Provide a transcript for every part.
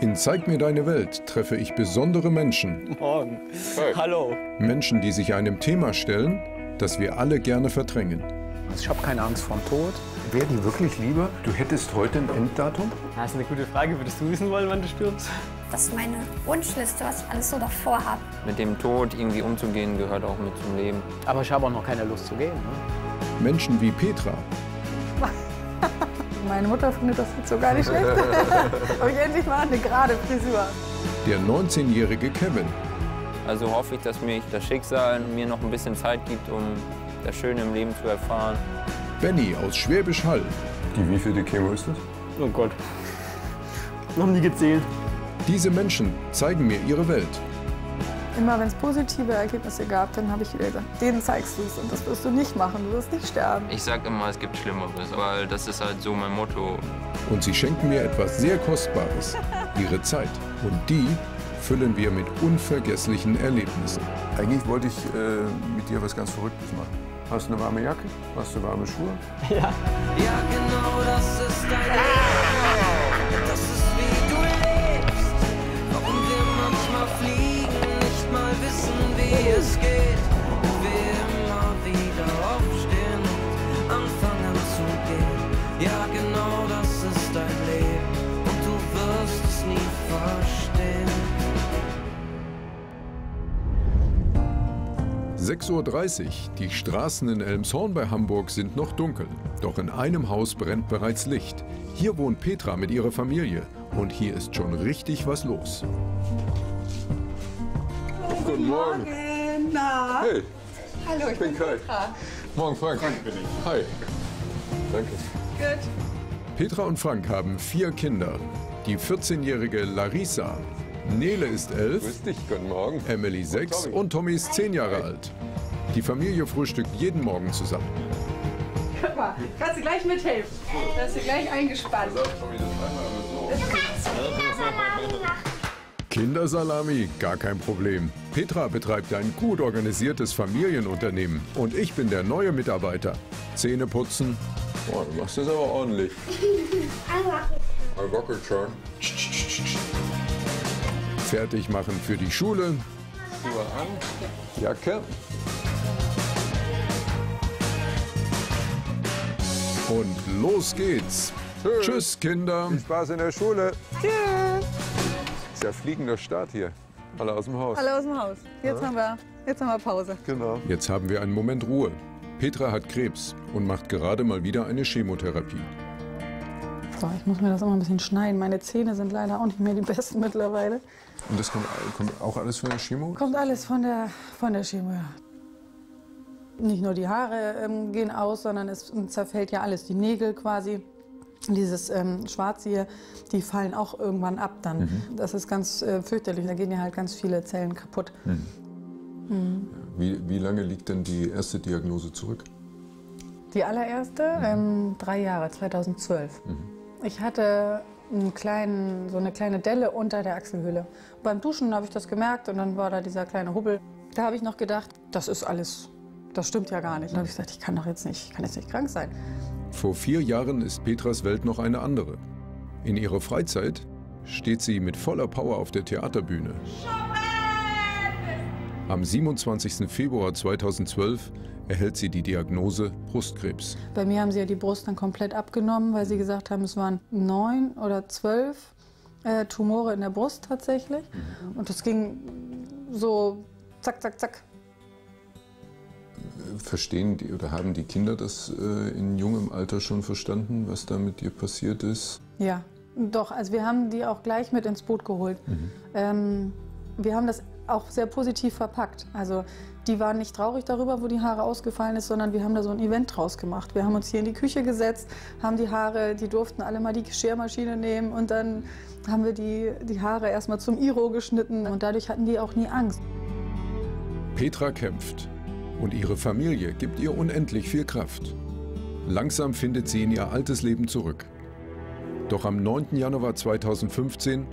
In Zeig mir deine Welt treffe ich besondere Menschen. Morgen. Hey. Hallo. Menschen, die sich einem Thema stellen, das wir alle gerne verdrängen. Ich habe keine Angst vorm Tod. Wäre die wirklich lieber, du hättest heute ein Enddatum? Das ist eine gute Frage. Würdest du wissen wollen, wann du stirbst? Das ist meine Wunschliste, was ich alles so davor habe. Mit dem Tod irgendwie umzugehen, gehört auch mit zum Leben. Aber ich habe auch noch keine Lust zu gehen. Ne? Menschen wie Petra. Meine Mutter findet das jetzt so gar nicht schlecht. Aber ich endlich mal eine gerade Frisur. Der 19-jährige Kevin. Also hoffe ich, dass mich das Schicksal mir noch ein bisschen Zeit gibt, um das Schöne im Leben zu erfahren. Benni aus Schwäbisch Hall. Die wievielte Chemo ist das? Oh Gott. Noch nie gezählt. Diese Menschen zeigen mir ihre Welt. Immer wenn es positive Ergebnisse gab, dann habe ich gesagt, denen zeigst du es und das wirst du nicht machen, du wirst nicht sterben. Ich sage immer, es gibt Schlimmeres, weil das ist halt so mein Motto. Und sie schenken mir etwas sehr Kostbares, ihre Zeit. Und die füllen wir mit unvergesslichen Erlebnissen. Eigentlich wollte ich mit dir was ganz Verrücktes machen. Hast du eine warme Jacke? Hast du warme Schuhe? Ja. Ja, genau, das ist dein Leben. Das ist, wie du lebst. Warum wir manchmal fliegen. Mal wissen, wie es geht, und wir immer wieder aufstehen und anfangen zu gehen. Ja, genau, das ist dein Leben und du wirst es nie verstehen. 6:30 Uhr. Die Straßen in Elmshorn bei Hamburg sind noch dunkel. Doch in einem Haus brennt bereits Licht. Hier wohnt Petra mit ihrer Familie und hier ist schon richtig was los. Guten Morgen. Na? Hey. Hallo, ich bin Kai. Petra. Morgen, Frank. Frank bin ich. Hi. Danke. Gut. Petra und Frank haben 4 Kinder. Die 14-jährige Larissa. Nele ist 11. Grüß dich. Guten Morgen. Emily 6 und Tommy ist 10 Jahre alt. Die Familie frühstückt jeden Morgen zusammen. Guck mal, kannst du gleich mithelfen. Da ist sie gleich eingespannt. Kindersalami, gar kein Problem. Petra betreibt ein gut organisiertes Familienunternehmen und ich bin der neue Mitarbeiter. Zähne putzen. Boah, du machst das aber ordentlich. Fertig machen für die Schule. Schuhe an, Jacke. Und los geht's. Tschüss. Tschüss, Kinder. Viel Spaß in der Schule. Tschüss. Ja, fliegender Start hier. Alle aus dem Haus. Alle aus dem Haus. Jetzt haben wir Pause. Genau. Jetzt haben wir einen Moment Ruhe. Petra hat Krebs und macht gerade mal wieder eine Chemotherapie. So, ich muss mir das immer ein bisschen schneiden. Meine Zähne sind leider auch nicht mehr die besten mittlerweile. Und das kommt auch alles von der Chemo? Kommt alles von der Chemo, ja. Nicht nur die Haare gehen aus, sondern es zerfällt ja alles. Die Nägel quasi. Dieses Schwarze hier, die fallen auch irgendwann ab dann. Mhm. Das ist ganz fürchterlich, da gehen ja halt ganz viele Zellen kaputt. Mhm. Mhm. Wie lange liegt denn die erste Diagnose zurück? Die allererste? Mhm. 3 Jahre, 2012. Mhm. Ich hatte so eine kleine Delle unter der Achselhöhle. Beim Duschen habe ich das gemerkt und dann war da dieser kleine Hubbel. Da habe ich noch gedacht, das ist alles, das stimmt ja gar nicht. Da habe ich gesagt, ich kann doch jetzt nicht, ich kann jetzt nicht krank sein. Vor 4 Jahren ist Petras Welt noch eine andere. In ihrer Freizeit steht sie mit voller Power auf der Theaterbühne. Am 27. Februar 2012 erhält sie die Diagnose Brustkrebs. Bei mir haben sie ja die Brust dann komplett abgenommen, weil sie gesagt haben, es waren 9 oder 12 Tumore in der Brust tatsächlich. Und das ging so zack, zack, zack. Verstehen die oder haben die Kinder das in jungem Alter schon verstanden, was da mit dir passiert ist? Ja, doch. Also wir haben die auch gleich mit ins Boot geholt. Mhm. Wir haben das auch sehr positiv verpackt. Also die waren nicht traurig darüber, wo die Haare ausgefallen ist, sondern wir haben da so ein Event draus gemacht. Wir haben uns hier in die Küche gesetzt, haben die Haare, die durften alle mal die Geschirrmaschine nehmen und dann haben wir die Haare erstmal zum Iro geschnitten und dadurch hatten die auch nie Angst. Petra kämpft. Und ihre Familie gibt ihr unendlich viel Kraft. Langsam findet sie in ihr altes Leben zurück. Doch am 9. Januar 2015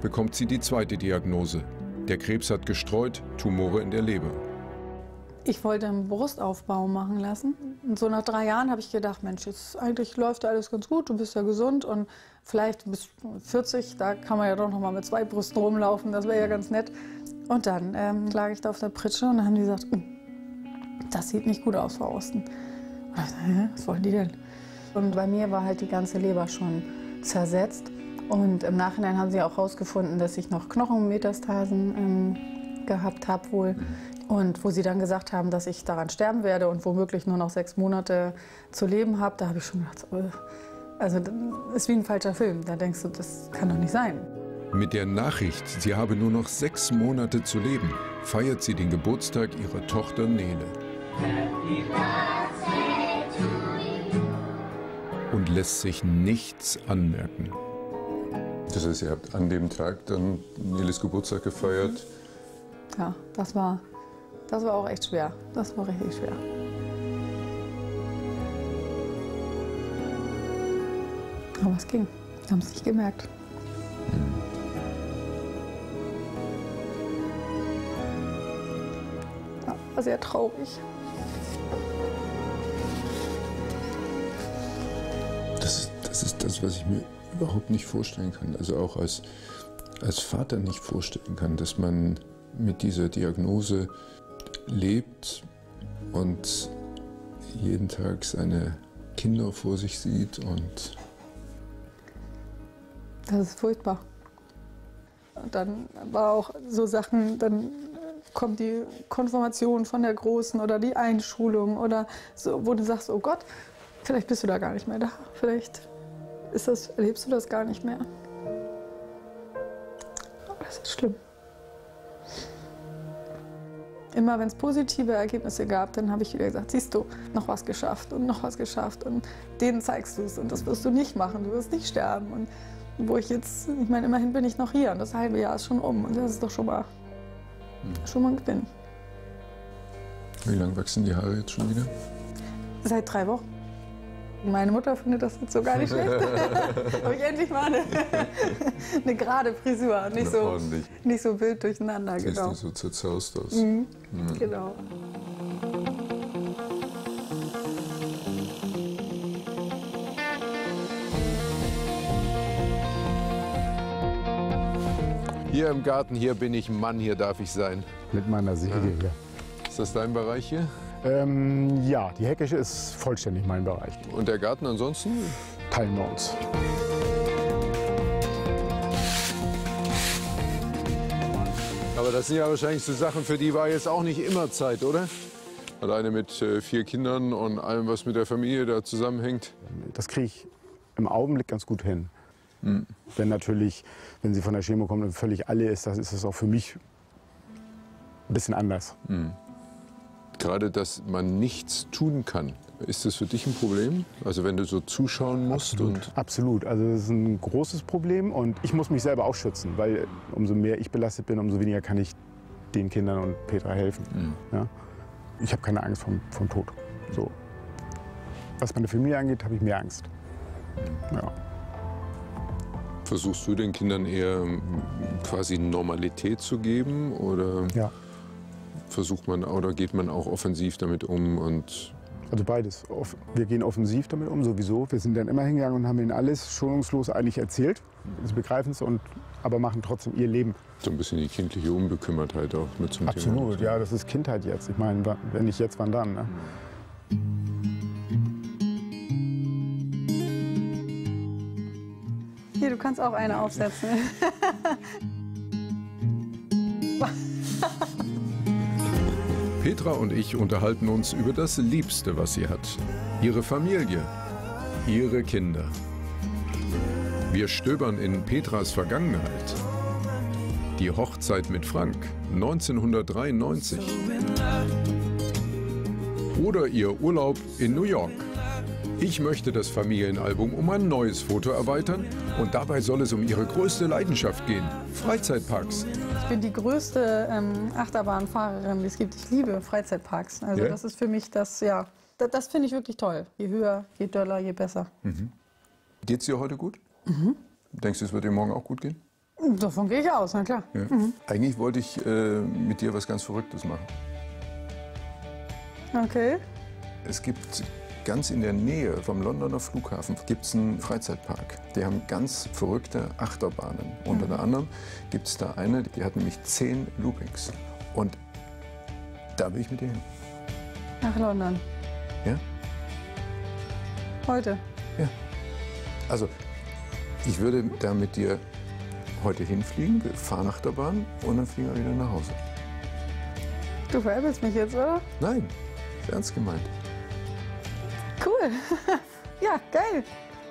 bekommt sie die zweite Diagnose. Der Krebs hat gestreut, Tumore in der Leber. Ich wollte einen Brustaufbau machen lassen. Und so nach 3 Jahren habe ich gedacht, Mensch, jetzt eigentlich läuft alles ganz gut, du bist ja gesund und vielleicht bis 40, da kann man ja doch noch mal mit 2 Brüsten rumlaufen, das wäre ja ganz nett. Und dann lag ich da auf der Pritsche und dann haben die gesagt, das sieht nicht gut aus, Frau Osten. Und ich dachte, hä, was wollen die denn? Und bei mir war halt die ganze Leber schon zersetzt. Und im Nachhinein haben sie auch herausgefunden, dass ich noch Knochenmetastasen gehabt habe wohl. Und wo sie dann gesagt haben, dass ich daran sterben werde und womöglich nur noch 6 Monate zu leben habe, da habe ich schon gedacht, also ist wie ein falscher Film. Da denkst du, das kann doch nicht sein. Mit der Nachricht, sie habe nur noch 6 Monate zu leben, feiert sie den Geburtstag ihrer Tochter Nele. Und lässt sich nichts anmerken. Das heißt, ihr habt an dem Tag dann Neles Geburtstag gefeiert? Ja, das war auch echt schwer. Das war richtig schwer. Aber es ging. Wir haben es nicht gemerkt. Ja, war sehr traurig. Das ist das, was ich mir überhaupt nicht vorstellen kann. Also auch als Vater nicht vorstellen kann, dass man mit dieser Diagnose lebt und jeden Tag seine Kinder vor sich sieht und... Das ist furchtbar. Und dann war auch so Sachen, dann kommt die Konfirmation von der Großen oder die Einschulung oder so, wo du sagst, oh Gott, vielleicht bist du da gar nicht mehr da, vielleicht erlebst du das gar nicht mehr. Aber das ist schlimm. Immer wenn es positive Ergebnisse gab, dann habe ich wieder gesagt, siehst du, noch was geschafft und noch was geschafft und denen zeigst du es und das wirst du nicht machen, du wirst nicht sterben. Und wo ich jetzt, ich meine, immerhin bin ich noch hier und das halbe Jahr ist schon um und das ist doch schon mal ein Gewinn. Wie lang wachsen die Haare jetzt schon wieder? Seit 3 Wochen. Meine Mutter findet das jetzt so gar nicht schlecht. Habe ich endlich mal eine gerade Frisur, nicht so wild durcheinander. Siehst genau. Nicht so zerzaust aus. Mhm. Mhm. Genau. Hier im Garten, hier bin ich Mann, hier darf ich sein. Mit meiner Säge, ja. Ist das dein Bereich hier? Ja, die Heckische ist vollständig mein Bereich. Und der Garten ansonsten? Teilen wir uns. Aber das sind ja wahrscheinlich so Sachen, für die war jetzt auch nicht immer Zeit, oder? Alleine mit 4 Kindern und allem, was mit der Familie da zusammenhängt. Das kriege ich im Augenblick ganz gut hin. Mhm. Wenn natürlich, wenn sie von der Chemo kommt und völlig alle ist, dann ist das auch für mich ein bisschen anders. Mhm. Gerade, dass man nichts tun kann, ist das für dich ein Problem? Also wenn du so zuschauen musst? Absolut. Und absolut. Also das ist ein großes Problem und ich muss mich selber auch schützen, weil umso mehr ich belastet bin, umso weniger kann ich den Kindern und Petra helfen. Mhm. Ja? Ich habe keine Angst vom Tod. So. Was meine Familie angeht, habe ich mehr Angst. Mhm. Ja. Versuchst du den Kindern eher quasi Normalität zu geben oder? Ja. Versucht man oder geht man auch offensiv damit um? Und also beides. Wir gehen offensiv damit um, sowieso. Wir sind dann immer hingegangen und haben ihnen alles schonungslos eigentlich erzählt. Sie begreifen es, aber machen trotzdem ihr Leben. So ein bisschen die kindliche Unbekümmertheit auch mit zum Thema. Absolut, ja, das ist Kindheit jetzt. Ich meine, wenn nicht jetzt, wann dann? Ne? Hier, du kannst auch eine aufsetzen. Petra und ich unterhalten uns über das Liebste, was sie hat. Ihre Familie, ihre Kinder. Wir stöbern in Petras Vergangenheit. Die Hochzeit mit Frank, 1993. Oder ihr Urlaub in New York. Ich möchte das Familienalbum um ein neues Foto erweitern und dabei soll es um ihre größte Leidenschaft gehen, Freizeitparks. Ich bin die größte Achterbahnfahrerin, die es gibt. Ich liebe Freizeitparks. Also ja? Das ist für mich das, ja, das finde ich wirklich toll. Je höher, je doller, je besser. Mhm. Geht's dir heute gut? Mhm. Denkst du, es wird dir morgen auch gut gehen? Davon gehe ich aus, na klar. Ja. Mhm. Eigentlich wollte ich mit dir was ganz Verrücktes machen. Okay. Es gibt ganz in der Nähe vom Londoner Flughafen gibt's einen Freizeitpark. Die haben ganz verrückte Achterbahnen. Unter anderem gibt es da eine, die hat nämlich 10 Loopings. Und da will ich mit dir hin. Nach London? Ja. Heute? Ja. Also, ich würde da mit dir heute hinfliegen, wir fahren Achterbahn und dann fliegen wir wieder nach Hause. Du veräppelst mich jetzt, oder? Nein, ist ernst gemeint. Cool. Ja, geil.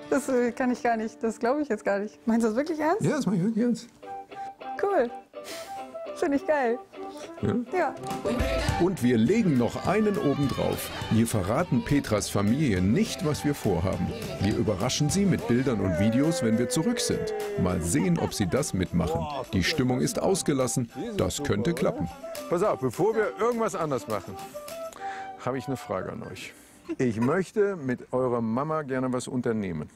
Das kann ich gar nicht, das glaube ich jetzt gar nicht. Meinst du das wirklich ernst? Ja, das mache ich wirklich ernst. Cool. Finde ich geil. Ja. Ja. Und wir legen noch einen obendrauf. Wir verraten Petras Familie nicht, was wir vorhaben. Wir überraschen sie mit Bildern und Videos, wenn wir zurück sind. Mal sehen, ob sie das mitmachen. Die Stimmung ist ausgelassen. Das könnte klappen. Pass auf, bevor wir irgendwas anderes machen, habe ich eine Frage an euch. Ich möchte mit eurer Mama gerne was unternehmen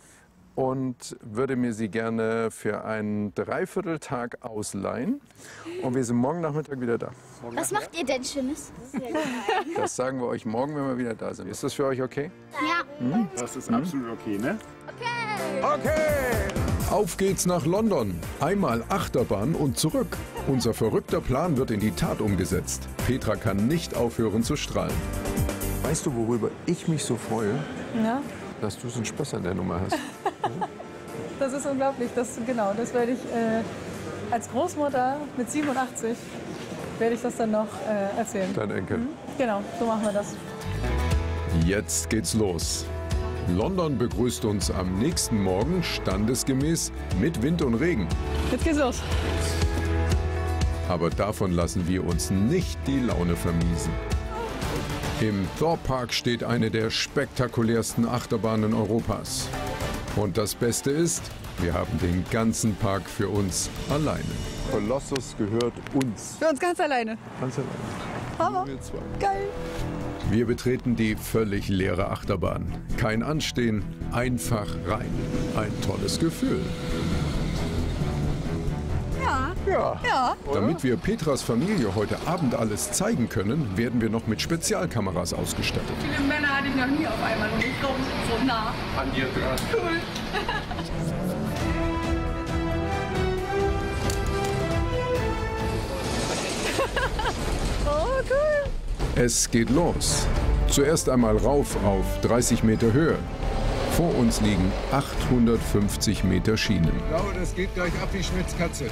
und würde mir sie gerne für einen Dreivierteltag ausleihen. Und wir sind morgen Nachmittag wieder da. Was macht ihr denn Schönes? Das sagen wir euch morgen, wenn wir wieder da sind. Ist das für euch okay? Ja. Hm? Das ist absolut okay, ne? Okay! Okay! Auf geht's nach London. Einmal Achterbahn und zurück. Unser verrückter Plan wird in die Tat umgesetzt. Petra kann nicht aufhören zu strahlen. Weißt du, worüber ich mich so freue? Ja? Dass du so einen Spaß an der Nummer hast. Das ist unglaublich. Das, genau, das werde ich als Großmutter mit 87 werde ich das dann noch erzählen. Dein Enkel. Mhm. Genau, so machen wir das. Jetzt geht's los. London begrüßt uns am nächsten Morgen standesgemäß mit Wind und Regen. Jetzt geht's los. Aber davon lassen wir uns nicht die Laune vermiesen. Im Thorpe Park steht eine der spektakulärsten Achterbahnen Europas. Und das Beste ist, wir haben den ganzen Park für uns alleine. Kolossus gehört uns. Für uns ganz alleine. Ganz alleine. Hammer. Geil. Wir betreten die völlig leere Achterbahn. Kein Anstehen, einfach rein. Ein tolles Gefühl. Ja. Ja. Damit wir Petras Familie heute Abend alles zeigen können, werden wir noch mit Spezialkameras ausgestattet. Viele Männer hatte ich noch nie auf einmal und ich glaube, ich so nah an dir dran. Cool. Oh, cool. Es geht los. Zuerst einmal rauf auf 30 Meter Höhe. Vor uns liegen 850 Meter Schienen. Ich glaube, das geht gleich ab wie Schmitzkatze.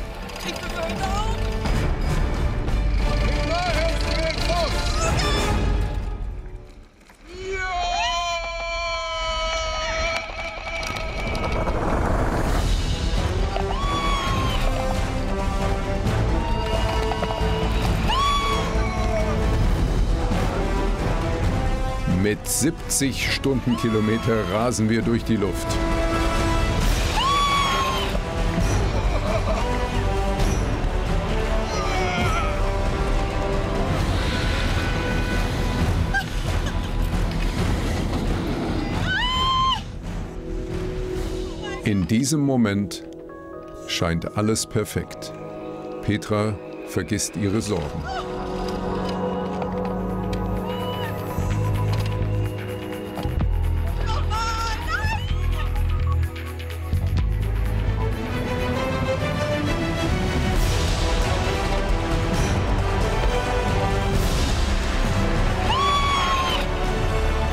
Mit 70 Stundenkilometer rasen wir durch die Luft. In diesem Moment scheint alles perfekt. Petra vergisst ihre Sorgen.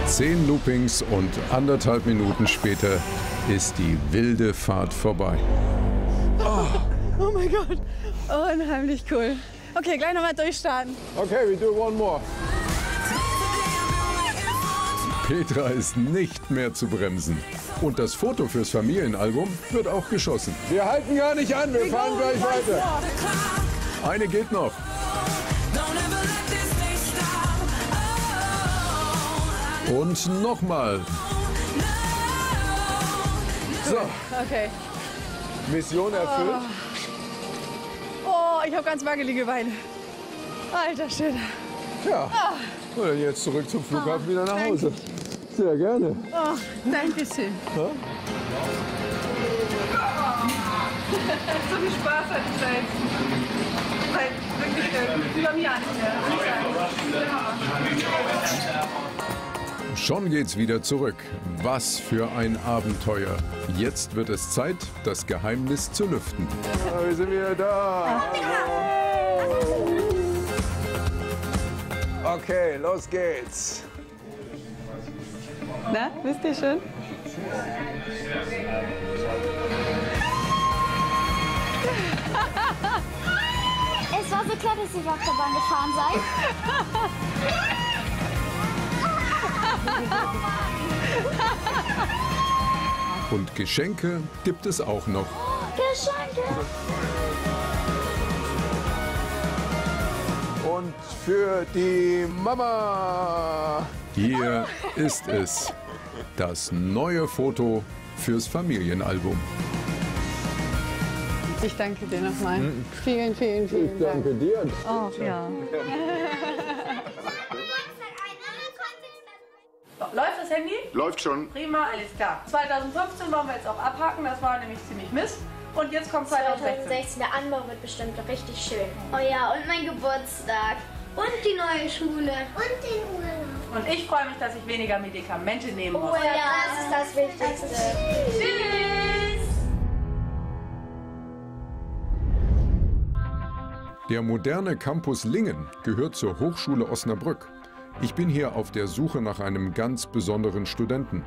Zehn Loopings und 1,5 Minuten später ist die wilde Fahrt vorbei. Oh, oh mein Gott, unheimlich cool. Okay, gleich nochmal durchstarten. Okay, we do one more. Petra ist nicht mehr zu bremsen. Und das Foto fürs Familienalbum wird auch geschossen. Wir halten gar nicht an, wir fahren gleich weiter. Eine geht noch. Und nochmal. So. Okay. Mission erfüllt. Oh, oh, ich habe ganz wackelige Beine. Alter Schöner. Ja. Oh. Und jetzt zurück zum Flughafen, wieder nach Hause. Sehr gerne. Oh, danke schön. Ja? So viel Spaß hat es seit wirklich über einem Jahr nicht mehr. Schon geht's wieder zurück. Was für ein Abenteuer. Jetzt wird es Zeit, das Geheimnis zu lüften. Ja, wir sind wieder da. Okay, los geht's. Na, wisst ihr schon? Es war so klar, dass ihr Achterbahn gefahren seid. Und Geschenke gibt es auch noch. Geschenke! Und für die Mama! Hier ist es. Das neue Foto fürs Familienalbum. Ich danke dir nochmal. Vielen, vielen, vielen Dank. Ich danke dir. Oh, ja. Läuft das Handy? Läuft schon. Prima, alles klar. 2015 wollen wir jetzt auch abhaken, das war nämlich ziemlich Mist. Und jetzt kommt 2016. 2016, der Anbau wird bestimmt richtig schön. Oh ja, und mein Geburtstag. Und die neue Schule. Und den Urlaub. Und ich freue mich, dass ich weniger Medikamente nehmen muss. Oh ja, das ist das Wichtigste. Tschüss. Der moderne Campus Lingen gehört zur Hochschule Osnabrück. Ich bin hier auf der Suche nach einem ganz besonderen Studenten.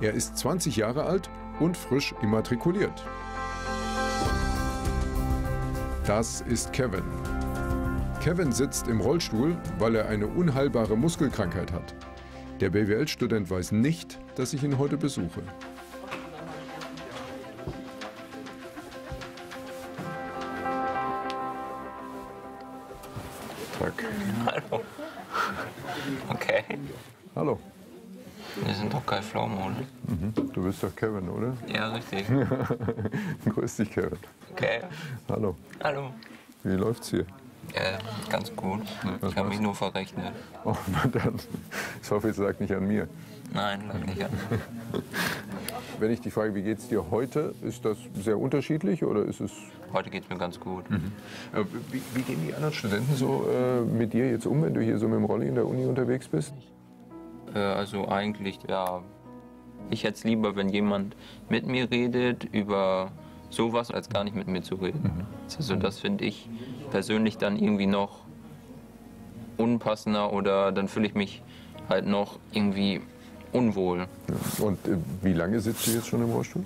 Er ist 20 Jahre alt und frisch immatrikuliert. Das ist Kevin. Kevin sitzt im Rollstuhl, weil er eine unheilbare Muskelkrankheit hat. Der BWL-Student weiß nicht, dass ich ihn heute besuche. Hallo. Okay. Hallo. Wir sind doch Kai Pflaume, oder? Mhm. Du bist doch Kevin, oder? Ja, richtig. Grüß dich, Kevin. Okay. Hallo. Hallo. Wie läuft's hier? Ganz gut. Ich habe mich nur verrechnet. Oh, na dann. Ich hoffe, es lag nicht an mir. Nein, lag nicht an mir. Wenn ich dich frage, wie geht's dir heute, ist das sehr unterschiedlich oder ist es... Heute geht's mir ganz gut. Mhm. Wie gehen die anderen Studenten so mit dir jetzt um, wenn du hier so mit dem Rolli in der Uni unterwegs bist? Also eigentlich, ja, ich hätte es lieber, wenn jemand mit mir redet über sowas, als gar nicht mit mir zu reden. Mhm. Also das finde ich persönlich dann irgendwie noch unpassender oder dann fühle ich mich halt noch irgendwie unwohl. Ja. Und wie lange sitzt du jetzt schon im Rollstuhl?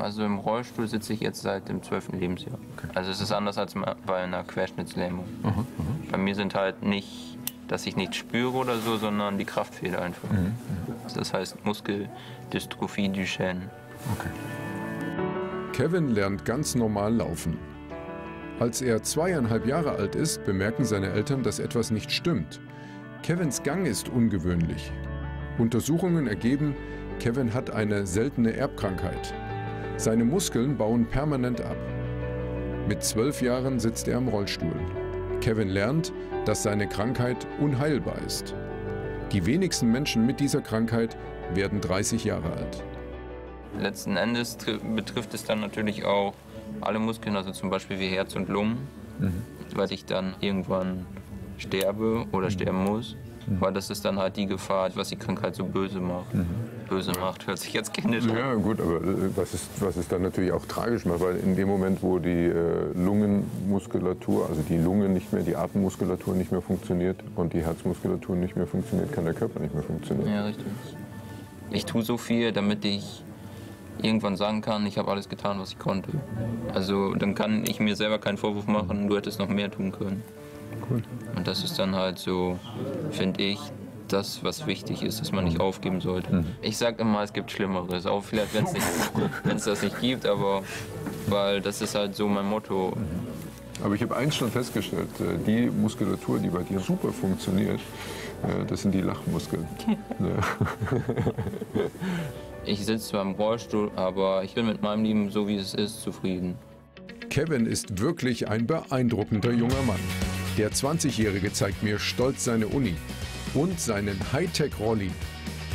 Also im Rollstuhl sitze ich jetzt seit dem 12. Lebensjahr. Okay. Also es ist anders als bei einer Querschnittslähmung. Mhm. Mhm. Bei mir sind halt nicht, dass ich nichts spüre oder so, sondern die Kraft fehlt einfach. Mhm. Mhm. Das heißt Muskeldystrophie Duchenne. Okay. Kevin lernt ganz normal laufen. Als er 2,5 Jahre alt ist, bemerken seine Eltern, dass etwas nicht stimmt. Kevins Gang ist ungewöhnlich. Untersuchungen ergeben, Kevin hat eine seltene Erbkrankheit. Seine Muskeln bauen permanent ab. Mit 12 Jahren sitzt er im Rollstuhl. Kevin lernt, dass seine Krankheit unheilbar ist. Die wenigsten Menschen mit dieser Krankheit werden 30 Jahre alt. Letzten Endes betrifft es dann natürlich auch alle Muskeln, also zum Beispiel wie Herz und Lungen, weil ich dann irgendwann sterbe oder sterben muss. Weil das ist dann halt die Gefahr, was die Krankheit so böse macht. Mhm. Böse macht, hört sich jetzt kindisch an. Ja gut, aber was es dann natürlich auch tragisch macht, weil in dem Moment, wo die Lungenmuskulatur, also die Lunge nicht mehr, die Atemmuskulatur nicht mehr funktioniert und die Herzmuskulatur nicht mehr funktioniert, kann der Körper nicht mehr funktionieren. Ja, richtig. Ich tue so viel, damit ich irgendwann sagen kann, ich habe alles getan, was ich konnte. Also dann kann ich mir selber keinen Vorwurf machen, du hättest noch mehr tun können. Cool. Und das ist dann halt so, finde ich, das, was wichtig ist, dass man nicht aufgeben sollte. Mhm. Ich sage immer, es gibt Schlimmeres, auch vielleicht, wenn es das nicht gibt, aber weil das ist halt so mein Motto. Aber ich habe eins schon festgestellt, die Muskulatur, die bei dir super funktioniert, das sind die Lachmuskeln. Ja. Ich sitze zwar im Rollstuhl, aber ich bin mit meinem Leben, so wie es ist, zufrieden. Kevin ist wirklich ein beeindruckender junger Mann. Der 20-Jährige zeigt mir stolz seine Uni und seinen Hightech-Rolli.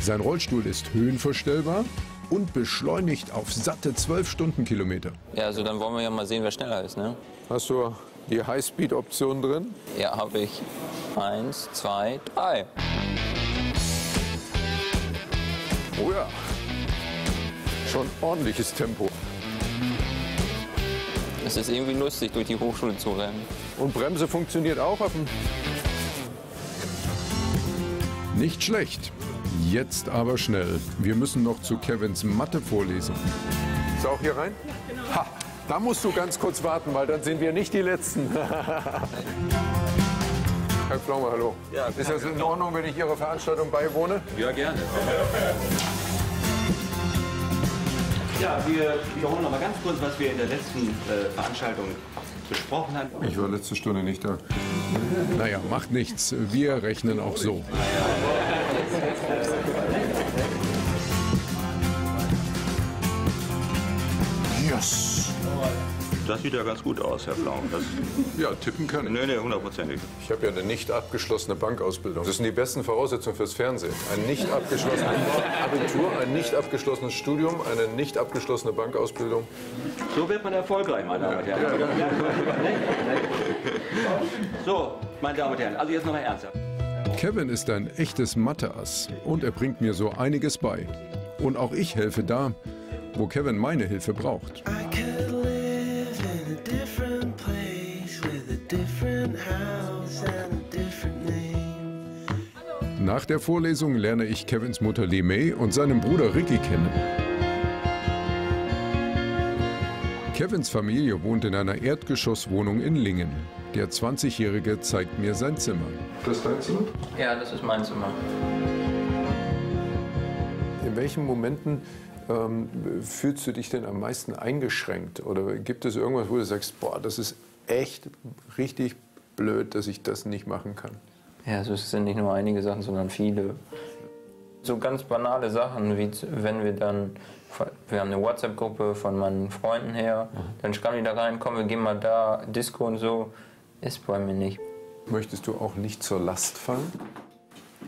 Sein Rollstuhl ist höhenverstellbar und beschleunigt auf satte 12 Stundenkilometer. Ja, also dann wollen wir ja mal sehen, wer schneller ist, ne? Hast du die Highspeed-Option drin? Ja, habe ich. 1, 2, 3. Oh ja, schon ordentliches Tempo. Es ist irgendwie lustig, durch die Hochschule zu rennen. Und Bremse funktioniert auch auf dem... Nicht schlecht. Jetzt aber schnell. Wir müssen noch zu Kevins Mathe-Vorlesung. Ist auch hier rein? Ja, genau. Ha, da musst du ganz kurz warten, weil dann sind wir nicht die Letzten. Kai Pflaume, hallo. Ja, ist das in Ordnung, wenn ich Ihrer Veranstaltung beiwohne? Ja, gerne. Ja, wir wiederholen noch mal ganz kurz, was wir in der letzten Veranstaltung besprochen haben. Ich war letzte Stunde nicht da. Naja, macht nichts. Wir rechnen auch so. Yes! Das sieht ja ganz gut aus, Herr Pflaume. Ja, tippen kann ich. Nee, hundertprozentig. Ich habe ja eine nicht abgeschlossene Bankausbildung. Das sind die besten Voraussetzungen fürs Fernsehen. Ein nicht abgeschlossenes Abitur, ein nicht abgeschlossenes Studium, eine nicht abgeschlossene Bankausbildung. So wird man erfolgreich, meine Damen und Herren. Ja, ja. So, meine Damen und Herren, also jetzt nochmal ernsthaft. Kevin ist ein echtes Mathe-Ass und er bringt mir so einiges bei. Und auch ich helfe da, wo Kevin meine Hilfe braucht. Nach der Vorlesung lerne ich Kevins Mutter Limée und seinen Bruder Ricky kennen. Kevins Familie wohnt in einer Erdgeschosswohnung in Lingen. Der 20-Jährige zeigt mir sein Zimmer. Das ist dein Zimmer? Ja, das ist mein Zimmer. In welchen Momenten fühlst du dich denn am meisten eingeschränkt? Oder gibt es irgendwas, wo du sagst, boah, das ist echt richtig blöd, dass ich das nicht machen kann? Ja, also es sind nicht nur einige Sachen, sondern viele. So ganz banale Sachen, wie wenn wir dann, wir haben eine WhatsApp-Gruppe von meinen Freunden her, dann schreiben die da rein, komm, wir gehen mal da, Disco und so, ist bei mir nicht. Möchtest du auch nicht zur Last fallen?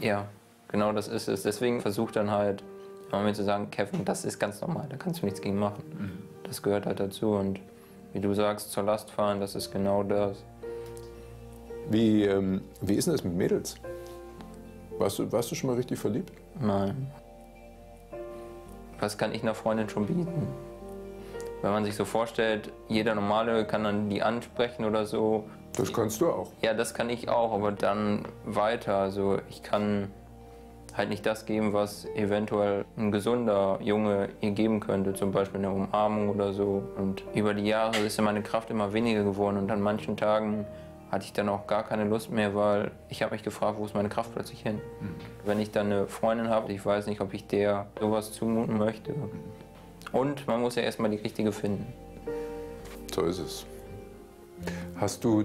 Ja, genau das ist es. Deswegen versuch dann halt, mir zu sagen, Kevin, das ist ganz normal, da kannst du nichts gegen machen. Das gehört halt dazu und wie du sagst, zur Last fallen, das ist genau das. Wie ist denn das mit Mädels? Warst du schon mal richtig verliebt? Nein. Was kann ich einer Freundin schon bieten? Wenn man sich so vorstellt, jeder Normale kann dann die ansprechen oder so. Das kannst du auch. Ja, das kann ich auch, aber dann weiter. Also ich kann halt nicht das geben, was eventuell ein gesunder Junge ihr geben könnte, zum Beispiel eine Umarmung oder so. Und über die Jahre ist meine Kraft immer weniger geworden und an manchen Tagen hatte ich dann auch gar keine Lust mehr, weil ich habe mich gefragt, wo ist meine Kraft plötzlich hin? Wenn ich dann eine Freundin habe, ich weiß nicht, ob ich der sowas zumuten möchte. Und man muss ja erstmal die richtige finden. So ist es. Hast du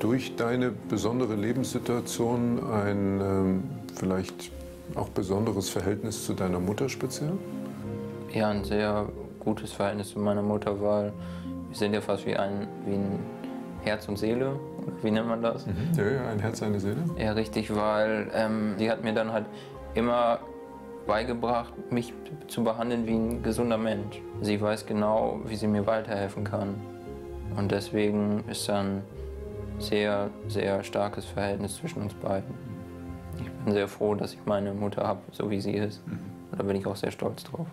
durch deine besondere Lebenssituation ein vielleicht auch besonderes Verhältnis zu deiner Mutter speziell? Ja, ein sehr gutes Verhältnis zu meiner Mutter, weil wir sind ja fast wie ein Herz und Seele. Wie nennt man das? Ja, ein Herz, eine Seele. Ja, richtig, weil sie hat mir dann halt immer beigebracht, mich zu behandeln wie ein gesunder Mensch. Sie weiß genau, wie sie mir weiterhelfen kann. Und deswegen ist dann sehr, sehr starkes Verhältnis zwischen uns beiden. Ich bin sehr froh, dass ich meine Mutter habe, so wie sie ist. Und da bin ich auch sehr stolz drauf.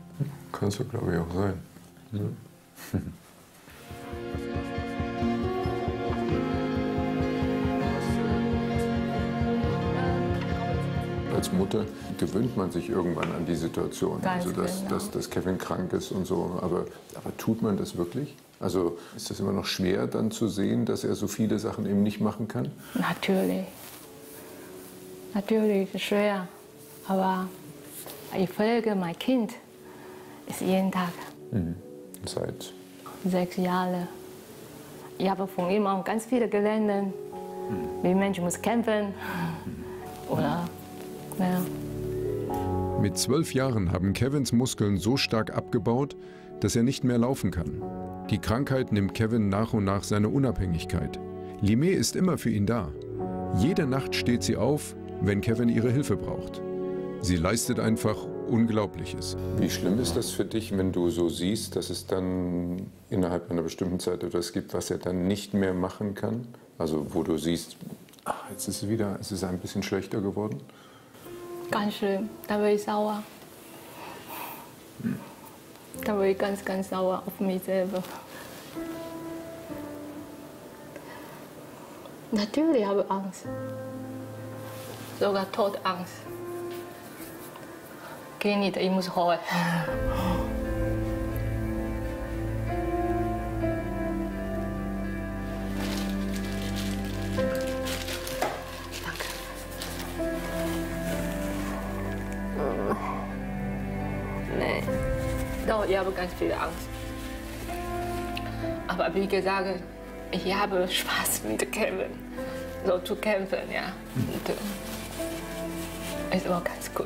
Kannst du, glaube ich, auch sein. Ja. Als Mutter gewöhnt man sich irgendwann an die Situation, also dass Kevin krank ist und so, aber tut man das wirklich? Also ist das immer noch schwer dann zu sehen, dass er so viele Sachen eben nicht machen kann? Natürlich. Natürlich ist schwer, aber ich pflege mein Kind, ist jeden Tag. Mhm. Seit? 6 Jahren. Ich habe von ihm auch ganz viele gelernt, wie Menschen muss kämpfen oder ja. Mit 12 Jahren haben Kevins Muskeln so stark abgebaut, dass er nicht mehr laufen kann. Die Krankheit nimmt Kevin nach und nach seine Unabhängigkeit. Limée ist immer für ihn da. Jede Nacht steht sie auf, wenn Kevin ihre Hilfe braucht. Sie leistet einfach unglaublich ist. Wie schlimm ist das für dich, wenn du so siehst, dass es dann innerhalb einer bestimmten Zeit etwas gibt, was er dann nicht mehr machen kann? Also wo du siehst, ach, jetzt ist es wieder, es ist ein bisschen schlechter geworden? Ganz schlimm, da bin ich sauer. Da bin ich ganz, ganz sauer auf mich selber. Natürlich habe ich Angst. Sogar Todangst. Geh nicht, ich muss heulen. Danke. Nee. Doch, ich habe ganz viel Angst. Aber wie gesagt, ich habe Spaß mit Kevin, so zu kämpfen, ja. Und ist auch ganz gut.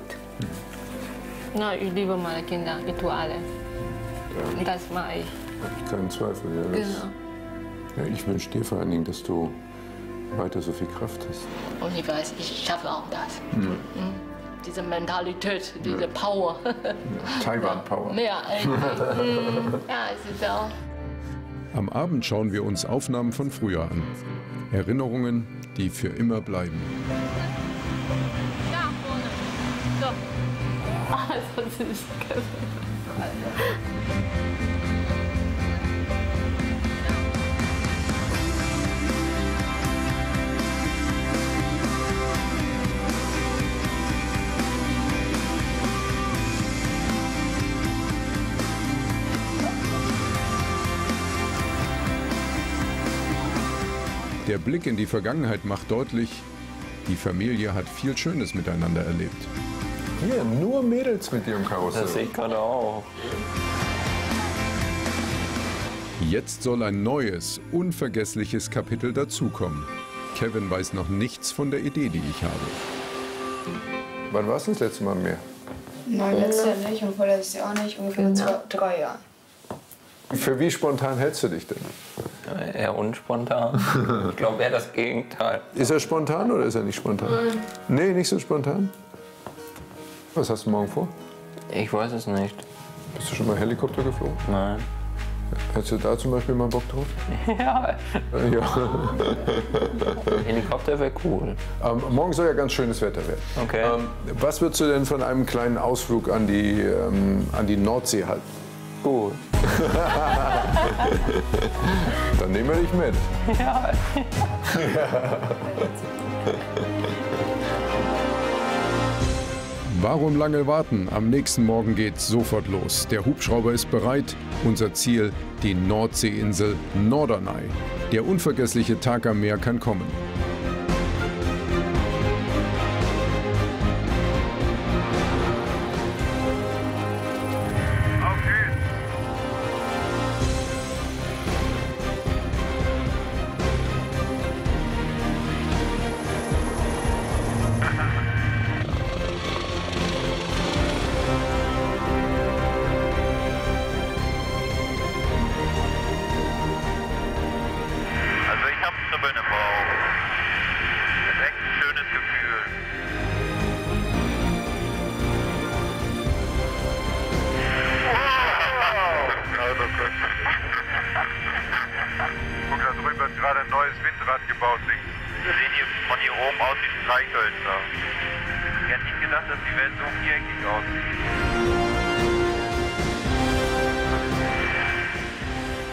Na, ich liebe meine Kinder, ich tue alle. Ja. Das mache ich. Keinen Zweifel, ja. Genau. Ja, ich wünsche dir vor allen Dingen, dass du weiter so viel Kraft hast. Und ich weiß, ich schaffe auch das. Mhm. Mhm. Diese Mentalität, diese ja. Power. Taiwan-Power. Ja, ja, es ist auch. Am Abend schauen wir uns Aufnahmen von früher an. Erinnerungen, die für immer bleiben. Da vorne. So. Ah, sonst ist es Kevin. Der Blick in die Vergangenheit macht deutlich, die Familie hat viel Schönes miteinander erlebt. Hier, nur Mädels mit ihrem Karussell. Das ich kann auch. Jetzt soll ein neues, unvergessliches Kapitel dazukommen. Kevin weiß noch nichts von der Idee, die ich habe. Wann warst du das letzte Mal im Meer? Nein, letztes Jahr nicht und vorletztes Jahr auch nicht. Ungefähr vor 3 Jahren. Für wie spontan hältst du dich denn? Eher unspontan. Ich glaube eher das Gegenteil. Ist er spontan oder ist er nicht spontan? Nein. Nee, nicht so spontan. Was hast du morgen vor? Ich weiß es nicht. Bist du schon mal Helikopter geflogen? Nein. Hättest du da zum Beispiel mal Bock drauf? Ja. Ja. Helikopter wäre cool. Morgen soll ja ganz schönes Wetter werden. Okay. Was würdest du denn von einem kleinen Ausflug an die Nordsee halten? Gut. Dann nehmen wir dich mit. Ja. Warum lange warten? Am nächsten Morgen geht's sofort los. Der Hubschrauber ist bereit. Unser Ziel, die Nordseeinsel Norderney. Der unvergessliche Tag am Meer kann kommen.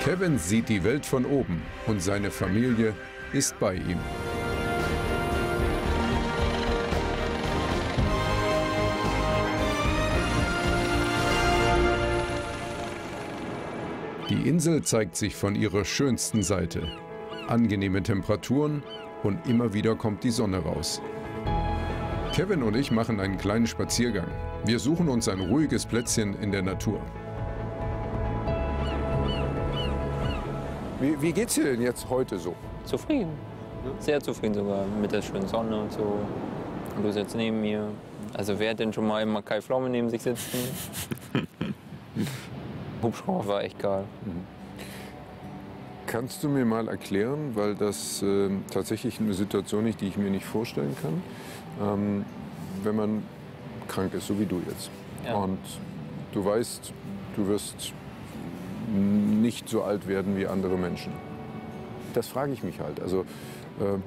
Kevin sieht die Welt von oben und seine Familie ist bei ihm. Die Insel zeigt sich von ihrer schönsten Seite. Angenehme Temperaturen und immer wieder kommt die Sonne raus. Kevin und ich machen einen kleinen Spaziergang. Wir suchen uns ein ruhiges Plätzchen in der Natur. Wie geht's dir denn jetzt heute so? Zufrieden. Sehr zufrieden sogar mit der schönen Sonne und so. Und du sitzt neben mir. Also wer hat denn schon mal immer Kai Pflaume neben sich sitzen? Hubschrauber war echt geil. Mhm. Kannst du mir mal erklären, weil das tatsächlich eine Situation ist, die ich mir nicht vorstellen kann, wenn man krank ist, so wie du jetzt. Ja. Und du weißt, du wirst nicht so alt werden wie andere Menschen. Das frage ich mich halt. Also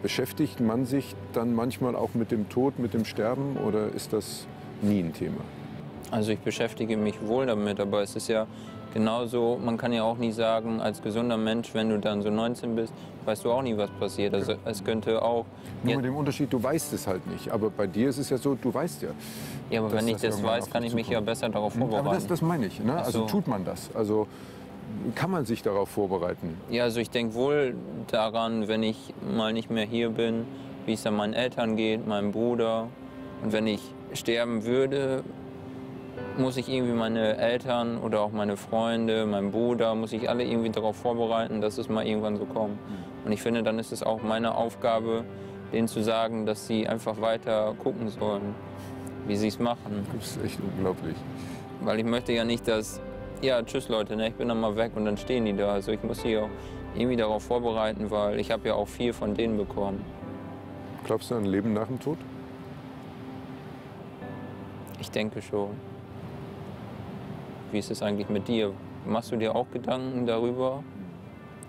beschäftigt man sich dann manchmal auch mit dem Tod, mit dem Sterben, oder ist das nie ein Thema? Also ich beschäftige mich wohl damit, aber es ist ja genauso, man kann ja auch nicht sagen, als gesunder Mensch, wenn du dann so 19 bist, weißt du auch nie, was passiert. Also es könnte auch... Nur mit dem Unterschied, du weißt es halt nicht, aber bei dir ist es ja so, du weißt ja. Ja, aber wenn ich das weiß, kann ich mich ja besser darauf vorbereiten. Aber das meine ich, ne? Also tut man das? Also kann man sich darauf vorbereiten? Ja, also ich denke wohl daran, wenn ich mal nicht mehr hier bin, wie es dann meinen Eltern geht, meinem Bruder. Und wenn ich sterben würde, muss ich irgendwie meine Eltern oder auch meine Freunde, meinen Bruder, muss ich alle irgendwie darauf vorbereiten, dass es mal irgendwann so kommt. Und ich finde, dann ist es auch meine Aufgabe, denen zu sagen, dass sie einfach weiter gucken sollen, wie sie es machen. Das ist echt unglaublich. Weil ich möchte ja nicht, dass, ja, tschüss Leute, ne, ich bin dann mal weg und dann stehen die da. Also ich muss sie auch irgendwie darauf vorbereiten, weil ich habe ja auch viel von denen bekommen. Glaubst du an Leben nach dem Tod? Ich denke schon. Wie ist es eigentlich mit dir? Machst du dir auch Gedanken darüber?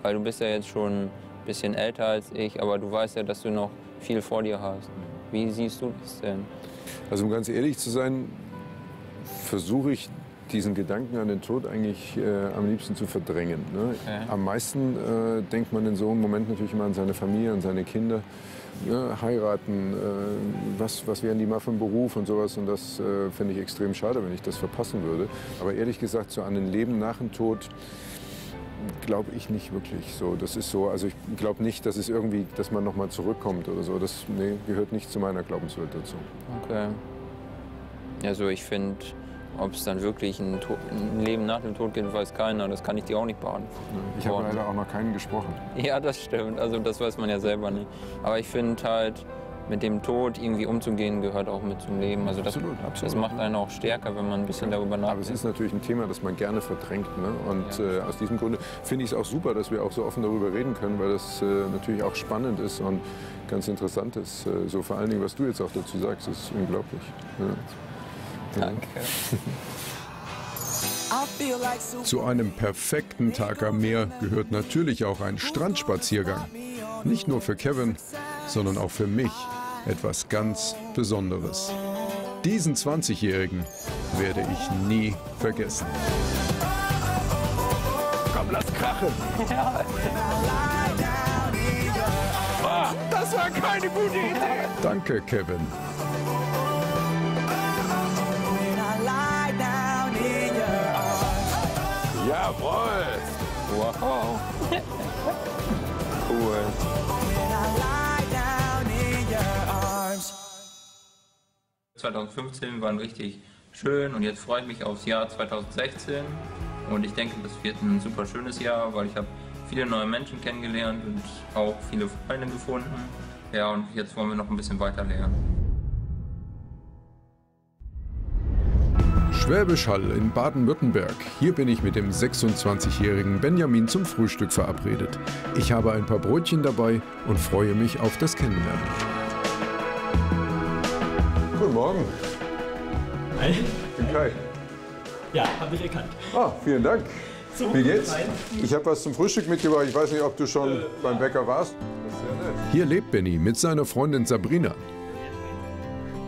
Weil du bist ja jetzt schon ein bisschen älter als ich, aber du weißt ja, dass du noch viel vor dir hast. Wie siehst du das denn? Also um ganz ehrlich zu sein, versuche ich diesen Gedanken an den Tod eigentlich am liebsten zu verdrängen. Ne? Okay. Am meisten denkt man in so einem Moment natürlich immer an seine Familie, an seine Kinder. Ja, heiraten, was wären die mal für einen Beruf und sowas. Und das finde ich extrem schade, wenn ich das verpassen würde. Aber ehrlich gesagt, so an ein Leben nach dem Tod glaube ich nicht wirklich. So, das ist so, also ich glaube nicht, dass es irgendwie, dass man noch mal zurückkommt oder so. Das, nee, gehört nicht zu meiner Glaubenswelt dazu. Okay. Also ich finde, ob es dann wirklich ein Leben nach dem Tod gibt, weiß keiner. Das kann ich dir auch nicht beantworten. Ich habe leider auch noch keinen gesprochen. Ja, das stimmt. Also das weiß man ja selber nicht. Aber ich finde halt, mit dem Tod irgendwie umzugehen, gehört auch mit zum Leben. Also das, absolut. Das macht einen auch stärker, wenn man ein bisschen darüber nachdenkt. Aber es ist natürlich ein Thema, das man gerne verdrängt. Ne? Und ja, aus diesem Grunde finde ich es auch super, dass wir auch so offen darüber reden können, weil das natürlich auch spannend ist und ganz interessant ist. So vor allen Dingen, was du jetzt auch dazu sagst, ist unglaublich. Ja. Danke. Zu einem perfekten Tag am Meer gehört natürlich auch ein Strandspaziergang. Nicht nur für Kevin, sondern auch für mich etwas ganz Besonderes. Diesen 20-Jährigen werde ich nie vergessen. Komm, lass krachen! Ja. Oh, das war keine gute Idee! Danke, Kevin. Jawohl! Wow! Cool. Arms. 2015 waren richtig schön und jetzt freue ich mich aufs Jahr 2016. Und ich denke, das wird ein super schönes Jahr, weil ich habe viele neue Menschen kennengelernt und auch viele Freunde gefunden. Ja, und jetzt wollen wir noch ein bisschen weiter lernen. Schwäbisch Hall in Baden-Württemberg. Hier bin ich mit dem 26-jährigen Benjamin zum Frühstück verabredet. Ich habe ein paar Brötchen dabei und freue mich auf das Kennenlernen. Guten Morgen. Hi. Ich bin Kai. Ja, habe ich erkannt. Ah, vielen Dank. So, wie geht's? Ich habe was zum Frühstück mitgebracht. Ich weiß nicht, ob du schon beim Bäcker warst. Das ist ja nett. Hier lebt Benni mit seiner Freundin Sabrina.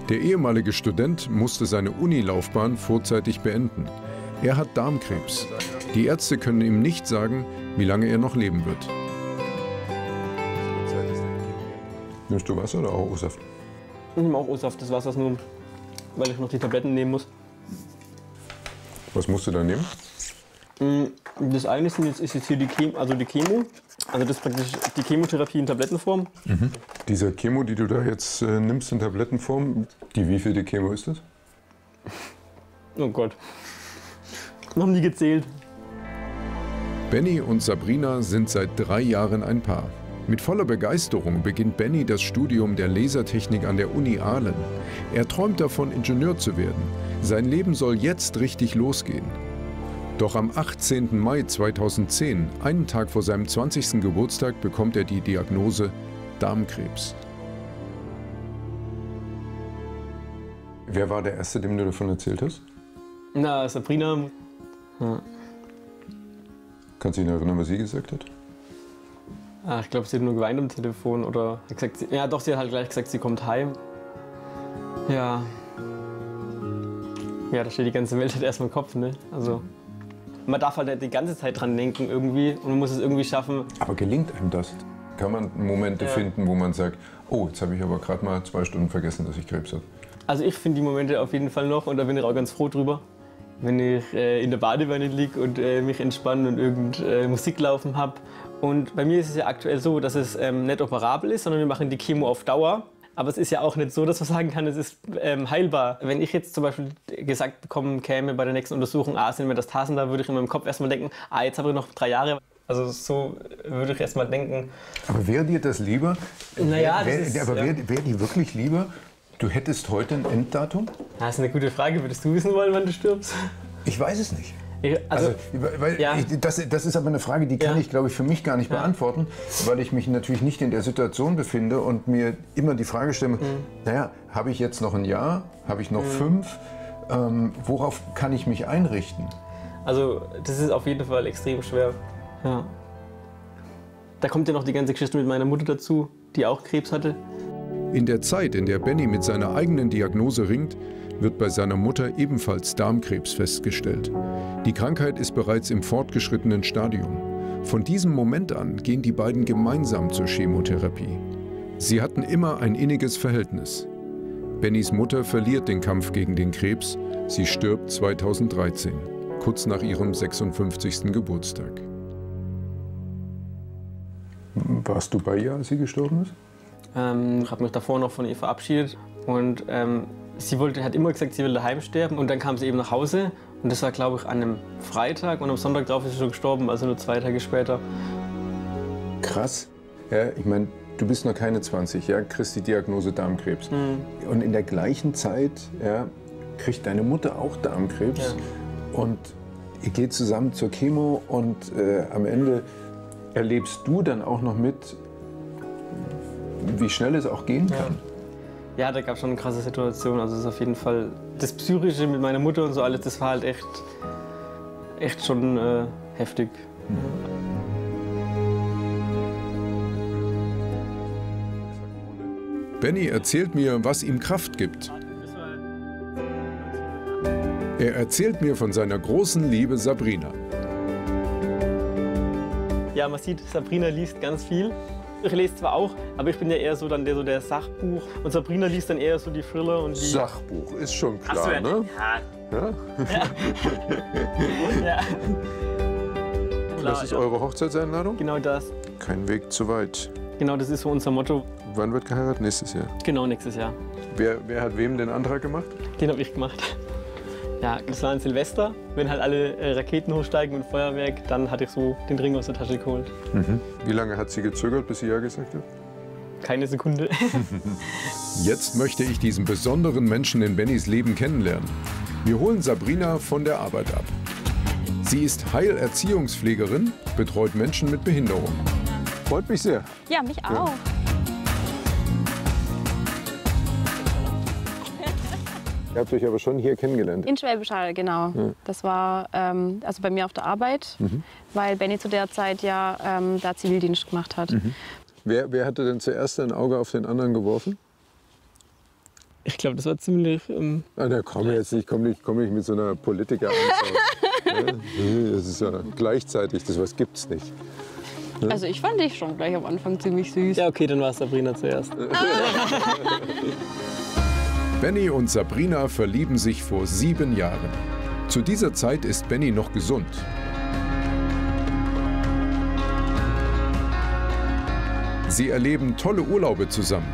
Der ehemalige Student musste seine Unilaufbahn vorzeitig beenden. Er hat Darmkrebs. Die Ärzte können ihm nicht sagen, wie lange er noch leben wird. Nimmst du Wasser oder auch O-Saft? Ich nehme auch O-Saft, das Wasser ist nur, weil ich noch die Tabletten nehmen muss. Was musst du da nehmen? Das eine ist jetzt hier die Chemo, also das ist praktisch die Chemotherapie in Tablettenform. Mhm. Diese Chemo, die du da jetzt nimmst in Tablettenform, die wievielte Chemo ist das? Oh Gott, noch nie gezählt. Benni und Sabrina sind seit 3 Jahren ein Paar. Mit voller Begeisterung beginnt Benni das Studium der Lasertechnik an der Uni Aalen. Er träumt davon, Ingenieur zu werden. Sein Leben soll jetzt richtig losgehen. Doch am 18. Mai 2010, einen Tag vor seinem 20. Geburtstag, bekommt er die Diagnose Darmkrebs. Wer war der Erste, dem du davon erzählt hast? Na, Sabrina. Ja. Kannst du dich noch erinnern, was sie gesagt hat? Ach, ich glaube, sie hat nur geweint am Telefon oder hat gesagt, ja doch, sie hat halt gleich gesagt, sie kommt heim. Ja. Ja, da steht die ganze Welt halt erstmal im Kopf, ne? Also, man darf halt die ganze Zeit dran denken irgendwie und man muss es irgendwie schaffen. Aber gelingt einem das? Kann man Momente finden, wo man sagt, oh, jetzt habe ich aber gerade mal 2 Stunden vergessen, dass ich Krebs habe? Also ich finde die Momente auf jeden Fall noch und da bin ich auch ganz froh drüber. Wenn ich in der Badewanne liege und mich entspannen und irgendeine Musik laufen habe. Und bei mir ist es ja aktuell so, dass es nicht operabel ist, sondern wir machen die Chemo auf Dauer. Aber es ist ja auch nicht so, dass man sagen kann, es ist heilbar. Wenn ich jetzt zum Beispiel gesagt bekommen käme bei der nächsten Untersuchung, ah, sind Metastasen da, würde ich in meinem Kopf erstmal denken, ah, jetzt habe ich noch 3 Jahre. Also so würde ich erstmal denken. Aber wäre dir das lieber? Naja, wäre dir wirklich lieber, du hättest heute ein Enddatum? Das ist eine gute Frage. Würdest du wissen wollen, wann du stirbst? Ich weiß es nicht. Das ist aber eine Frage, die kann ich, glaube ich, für mich gar nicht beantworten, weil ich mich natürlich nicht in der Situation befinde und mir immer die Frage stelle, naja, habe ich jetzt noch ein Jahr, habe ich noch 5, worauf kann ich mich einrichten? Also das ist auf jeden Fall extrem schwer. Ja. Da kommt ja noch die ganze Geschichte mit meiner Mutter dazu, die auch Krebs hatte. In der Zeit, in der Benni mit seiner eigenen Diagnose ringt, wird bei seiner Mutter ebenfalls Darmkrebs festgestellt. Die Krankheit ist bereits im fortgeschrittenen Stadium. Von diesem Moment an gehen die beiden gemeinsam zur Chemotherapie. Sie hatten immer ein inniges Verhältnis. Bennis Mutter verliert den Kampf gegen den Krebs. Sie stirbt 2013, kurz nach ihrem 56. Geburtstag. Warst du bei ihr, als sie gestorben ist? Ich habe mich davor noch von ihr verabschiedet und sie hat immer gesagt, sie will daheim sterben und dann kam sie eben nach Hause und das war, glaube ich, an einem Freitag und am Sonntag drauf ist sie schon gestorben, also nur 2 Tage später. Krass. Ja, ich meine, du bist noch keine 20, ja, kriegst die Diagnose Darmkrebs. Mhm. Und in der gleichen Zeit kriegt deine Mutter auch Darmkrebs und ihr geht zusammen zur Chemo und am Ende erlebst du dann auch noch mit, wie schnell es auch gehen kann. Ja, da gab es schon eine krasse Situation. Also es ist auf jeden Fall das Psychische mit meiner Mutter und so alles, das war halt echt schon heftig. Mhm. Benni erzählt mir, was ihm Kraft gibt. Er erzählt mir von seiner großen Liebe Sabrina. Ja, man sieht, Sabrina liest ganz viel. Ich lese zwar auch, aber ich bin ja eher so dann der Sachbuch. Und Sabrina liest dann eher so die Thriller und die... Sachbuch, ist schon klar, so, ne? Ja. Ja. Ja. Das ist eure Hochzeitseinladung? Genau das. Kein Weg zu weit. Genau, das ist so unser Motto. Wann wird geheiratet? Nächstes Jahr? Genau, nächstes Jahr. Wer hat wem den Antrag gemacht? Den habe ich gemacht. Ja, das war ein Silvester. Wenn halt alle Raketen hochsteigen und Feuerwerk, dann hatte ich so den Ring aus der Tasche geholt. Mhm. Wie lange hat sie gezögert, bis sie ja gesagt hat? Keine Sekunde. Jetzt möchte ich diesen besonderen Menschen in Bennis Leben kennenlernen. Wir holen Sabrina von der Arbeit ab. Sie ist Heilerziehungspflegerin, betreut Menschen mit Behinderung. Freut mich sehr. Ja, mich auch. Ja. Ihr habt euch aber schon hier kennengelernt. In Schwäbisch Hall, genau. Ja. Das war also bei mir auf der Arbeit, weil Benni zu der Zeit ja da Zivildienst gemacht hat. Mhm. Wer hatte denn zuerst ein Auge auf den anderen geworfen? Ich glaube, das war ziemlich... Na komm jetzt nicht, komm nicht mit so einer Politiker-Antwort. Ne? Das ist ja gleichzeitig, das gibt's nicht. Ne? Also ich fand dich schon gleich am Anfang ziemlich süß. Ja okay, dann war es Sabrina zuerst. Benni und Sabrina verlieben sich vor 7 Jahren. Zu dieser Zeit ist Benni noch gesund. Sie erleben tolle Urlaube zusammen.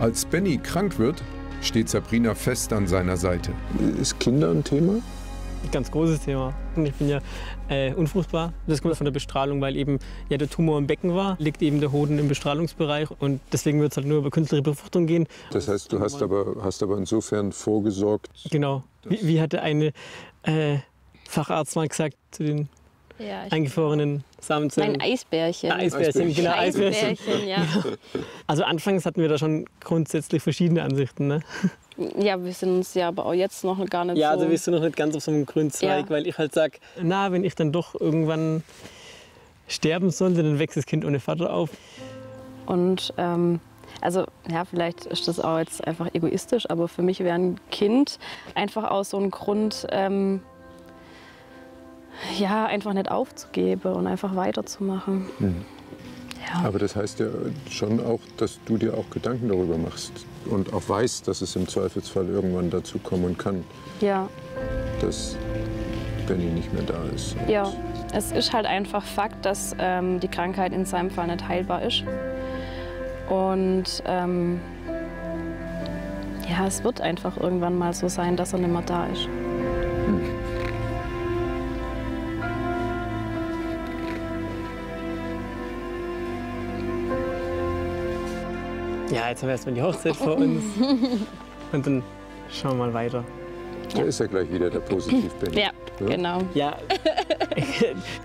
Als Benni krank wird, steht Sabrina fest an seiner Seite. Ist Kinder ein Thema? Ein ganz großes Thema. Ich bin ja unfruchtbar. Das kommt von der Bestrahlung, weil eben der Tumor im Becken war, liegt eben der Hoden im Bestrahlungsbereich und deswegen wird es halt nur über künstliche Befruchtung gehen. Das heißt, du hast aber insofern vorgesorgt. Genau. Wie hatte ein Facharzt mal gesagt zu den ja, eingefrorenen Samenzellen. Ein Eisbärchen. Eisbärchen, genau. Eisbärchen, ja. Genau. Also anfangs hatten wir da schon grundsätzlich verschiedene Ansichten, ne? Ja, wir sind uns ja aber auch jetzt noch gar nicht so... Ja, also wir sind noch nicht ganz auf so einem grünen Zweig, ja. Weil ich halt sage, na, wenn ich dann doch irgendwann sterben sollte, dann wächst das Kind ohne Vater auf. Und also ja, vielleicht ist das auch jetzt einfach egoistisch, aber für mich wäre ein Kind einfach aus so einem Grund, ja, einfach nicht aufzugeben und einfach weiterzumachen. Mhm. Ja. Aber das heißt ja schon auch, dass du dir auch Gedanken darüber machst und auch weißt, dass es im Zweifelsfall irgendwann dazu kommen kann, ja, dass Benni nicht mehr da ist. Ja, es ist halt einfach Fakt, dass die Krankheit in seinem Fall nicht heilbar ist. Und ja, es wird einfach irgendwann mal so sein, dass er nicht mehr da ist. Ja, jetzt haben wir erstmal die Hochzeit vor uns und dann schauen wir mal weiter. Da ist ja gleich wieder der Positiv-Benni. Ja, ja, genau. Ja.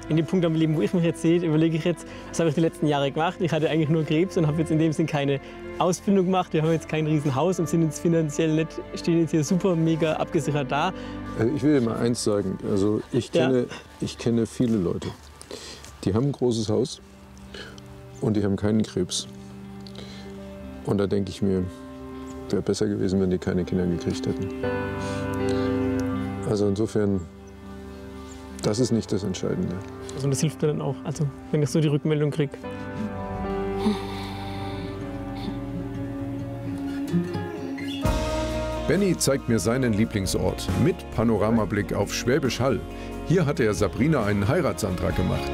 In dem Punkt am Leben, wo ich mich jetzt sehe, überlege ich jetzt, was habe ich die letzten Jahre gemacht? Ich hatte eigentlich nur Krebs und habe jetzt in dem Sinn keine Ausbildung gemacht. Wir haben jetzt kein Riesenhaus und sind jetzt finanziell nicht, stehen jetzt hier super mega abgesichert da. Also ich will dir mal eins sagen. Also ich kenne viele Leute, die haben ein großes Haus und die haben keinen Krebs. Und da denke ich mir, wäre besser gewesen, wenn die keine Kinder gekriegt hätten. Also insofern, das ist nicht das Entscheidende. Also das hilft mir dann auch, also wenn ich so die Rückmeldung kriege. Benni zeigt mir seinen Lieblingsort mit Panoramablick auf Schwäbisch Hall. Hier hatte er Sabrina einen Heiratsantrag gemacht.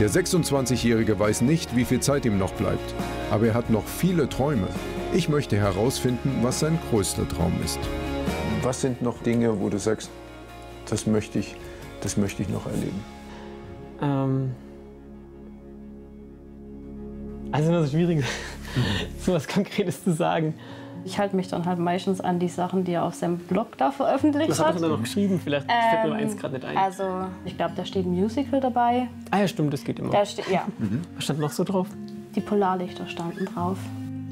Der 26-Jährige weiß nicht, wie viel Zeit ihm noch bleibt. Aber er hat noch viele Träume. Ich möchte herausfinden, was sein größter Traum ist. Was sind noch Dinge, wo du sagst, das möchte ich noch erleben? Also immer so schwierig, so was Konkretes zu sagen. Ich halte mich dann halt meistens an die Sachen, die er auf seinem Blog da veröffentlicht hat. Was hat er da noch geschrieben? Vielleicht fällt mir eins gerade nicht ein. Also, ich glaube, da steht ein Musical dabei. Ah ja, stimmt, das geht immer. Da steht, ja. Mhm. Was stand noch so drauf? Die Polarlichter standen drauf.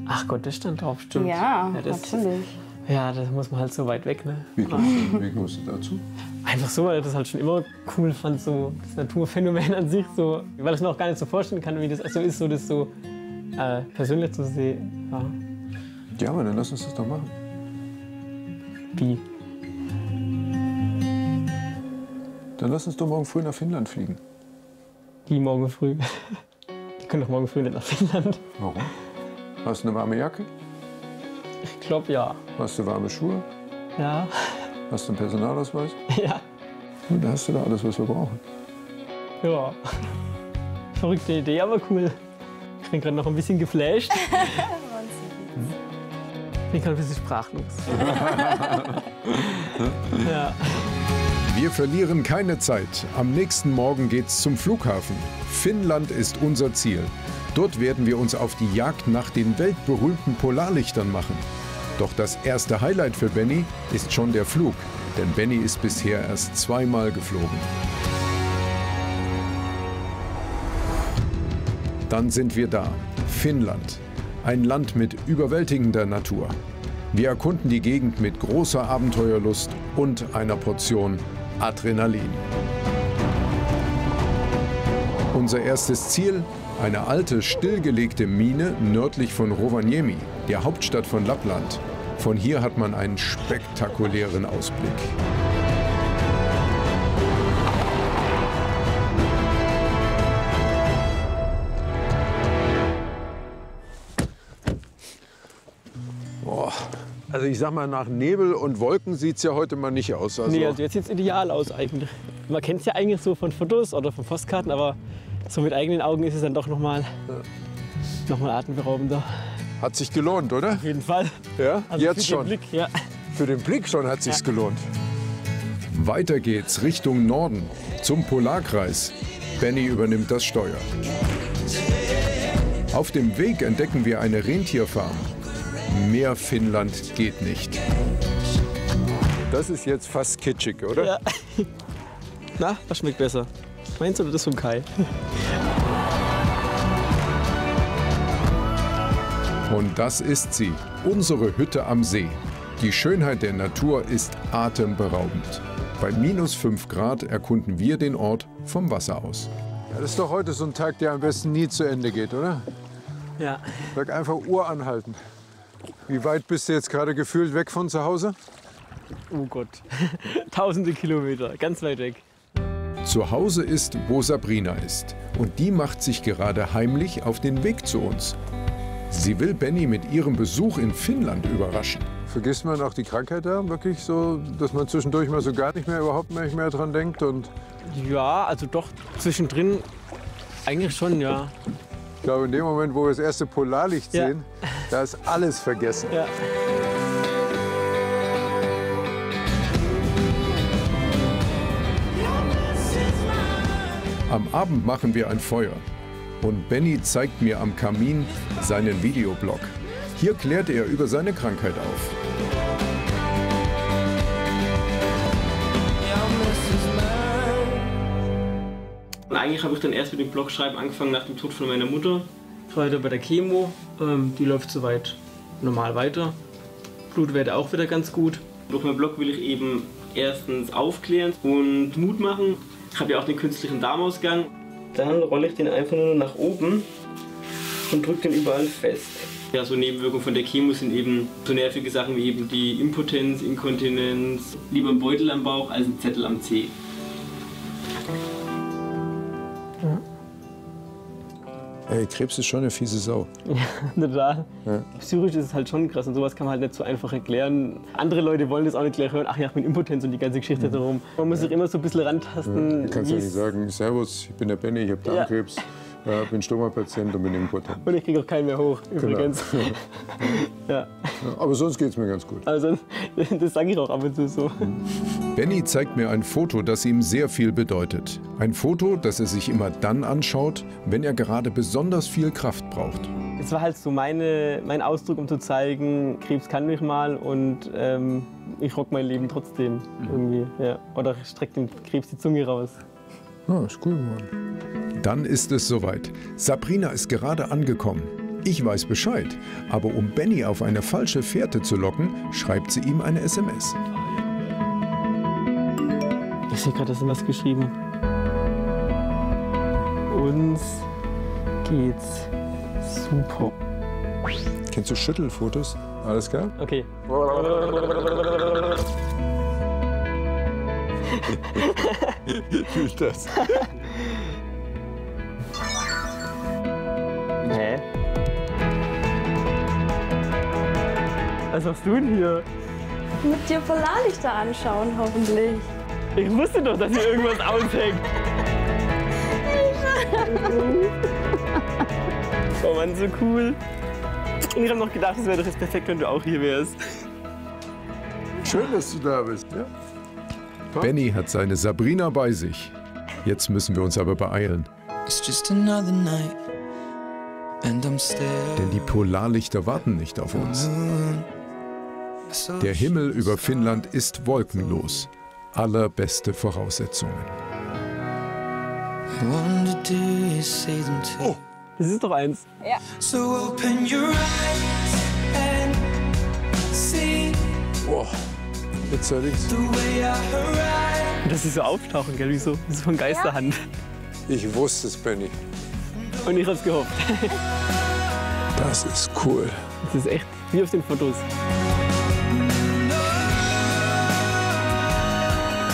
Ach Gott, das stand drauf, stimmt. Ja, ja, das, natürlich. Ja, das muss man halt so weit weg, ne? Wie kommst du dazu? Einfach so, weil ich das halt schon immer cool fand, so das Naturphänomen an sich. So, weil ich mir auch gar nicht so vorstellen kann, wie das so ist, so das so persönlich zu sehen. Ja. Ja, aber dann lass uns das doch machen. Wie? Dann lass uns doch morgen früh nach Finnland fliegen. Die morgen früh? Die können doch morgen früh nicht nach Finnland. Warum? Hast du eine warme Jacke? Ich glaube, ja. Hast du warme Schuhe? Ja. Hast du einen Personalausweis? Ja. Und da hast du da alles, was wir brauchen. Ja. Verrückte Idee, aber cool. Ich bin gerade noch ein bisschen geflasht. Ich bin gerade ein bisschen sprachlos. Ja. Wir verlieren keine Zeit. Am nächsten Morgen geht's zum Flughafen. Finnland ist unser Ziel. Dort werden wir uns auf die Jagd nach den weltberühmten Polarlichtern machen. Doch das erste Highlight für Benni ist schon der Flug. Denn Benni ist bisher erst zweimal geflogen. Dann sind wir da. Finnland. Ein Land mit überwältigender Natur. Wir erkunden die Gegend mit großer Abenteuerlust und einer Portion Adrenalin. Unser erstes Ziel, eine alte, stillgelegte Mine nördlich von Rovaniemi, der Hauptstadt von Lappland. Von hier hat man einen spektakulären Ausblick. Also ich sag mal, nach Nebel und Wolken sieht es ja heute mal nicht aus. Also nee, also jetzt sieht es ideal aus eigentlich. Man kennt es ja eigentlich so von Fotos oder von Postkarten, aber so mit eigenen Augen ist es dann doch noch mal atemberaubender. Hat sich gelohnt, oder? Auf jeden Fall. Ja, also jetzt schon. Blick, ja. Für den Blick schon hat es sich gelohnt. Weiter geht's Richtung Norden, zum Polarkreis. Benni übernimmt das Steuer. Auf dem Weg entdecken wir eine Rentierfarm. Mehr Finnland geht nicht. Das ist jetzt fast kitschig, oder? Ja. Na, was schmeckt besser? Meinst du das vom Kai? Und das ist sie, unsere Hütte am See. Die Schönheit der Natur ist atemberaubend. Bei -5 Grad erkunden wir den Ort vom Wasser aus. Ja, das ist doch heute so ein Tag, der am besten nie zu Ende geht, oder? Ja. Sag einfach Uhr anhalten. Wie weit bist du jetzt gerade gefühlt weg von zu Hause? Oh Gott, tausende Kilometer, ganz weit weg. Zu Hause ist, wo Sabrina ist. Und die macht sich gerade heimlich auf den Weg zu uns. Sie will Benni mit ihrem Besuch in Finnland überraschen. Vergisst man auch die Krankheit da wirklich so, dass man zwischendurch mal so gar nicht mehr, überhaupt nicht mehr dran denkt? Und ja, also doch zwischendrin eigentlich schon, ja. Ich glaube, in dem Moment, wo wir das erste Polarlicht sehen, da ist alles vergessen. Ja. Am Abend machen wir ein Feuer und Benni zeigt mir am Kamin seinen Videoblog. Hier klärt er über seine Krankheit auf. Und eigentlich habe ich dann erst mit dem Blogschreiben angefangen nach dem Tod von meiner Mutter. Ich war heute bei der Chemo, die läuft soweit normal weiter. Blutwerte auch wieder ganz gut. Durch meinen Blog will ich eben erstens aufklären und Mut machen. Ich habe ja auch den künstlichen Darmausgang. Dann rolle ich den einfach nur nach oben und drücke den überall fest. Ja, so Nebenwirkungen von der Chemo sind eben so nervige Sachen wie eben die Impotenz, Inkontinenz. Lieber ein Beutel am Bauch als ein Zettel am Zeh. Ja. Ey, Krebs ist schon eine fiese Sau. Ja, total. Ja. Psychisch ist es halt schon krass und sowas kann man halt nicht so einfach erklären. Andere Leute wollen das auch nicht gleich hören. Ach ja, ich bin impotent und die ganze Geschichte darum. Man muss sich immer so ein bisschen rantasten. Ja. Du kannst ja nicht sagen, servus, ich bin der Benni, ich habe Darmkrebs, bin Stomapatient und bin impotent. Und ich kriege auch keinen mehr hoch, übrigens. Genau. Ja. Aber sonst geht's mir ganz gut. Also, das sage ich auch ab und zu so. Benni zeigt mir ein Foto, das ihm sehr viel bedeutet. Ein Foto, das er sich immer dann anschaut, wenn er gerade besonders viel Kraft braucht. Es war halt so mein Ausdruck, um zu zeigen, Krebs kann mich mal und ich rock mein Leben trotzdem irgendwie. Ja. Oder ich strecke dem Krebs die Zunge raus. Ja, ist cool geworden. Dann ist es soweit. Sabrina ist gerade angekommen. Ich weiß Bescheid, aber um Benni auf eine falsche Fährte zu locken, schreibt sie ihm eine SMS. Ich sehe gerade, dass ich was geschrieben habe. Uns geht's super. Kennst du Schüttelfotos? Alles klar? Okay. Wie ist das? Hä? Was machst du denn hier? Mit dir Polarlichter anschauen, hoffentlich. Ich wusste doch, dass hier irgendwas aushängt. Oh Mann, so cool. Und ich habe noch gedacht, es wäre doch jetzt perfekt, wenn du auch hier wärst. Schön, dass du da bist. Ja? Benni hat seine Sabrina bei sich. Jetzt müssen wir uns aber beeilen. Denn die Polarlichter warten nicht auf uns. Der Himmel über Finnland ist wolkenlos. Allerbeste Voraussetzungen. Oh, das ist doch eins. Ja. Boah, jetzt hör ich's. Dass sie so auftauchen, gell, wie so von Geisterhand. Ja. Ich wusste es, Benni. Und ich hab's gehofft. Das ist cool. Das ist echt wie auf den Fotos.